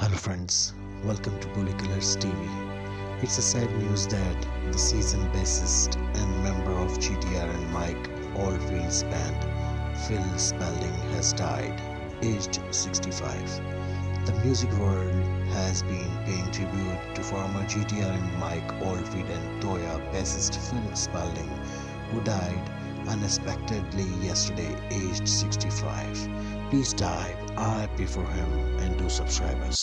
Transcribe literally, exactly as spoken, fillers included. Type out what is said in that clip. Hello friends, welcome to Bollycolours T V. It's a sad news that the seasoned bassist and member of G T R and Mike Oldfield's band, Phil Spalding, has died, aged sixty-five. The music world has been paying tribute to former G T R and Mike Oldfield and Toya bassist Phil Spalding, who died unexpectedly yesterday, aged sixty-five. Please type R I P for him and do subscribe us.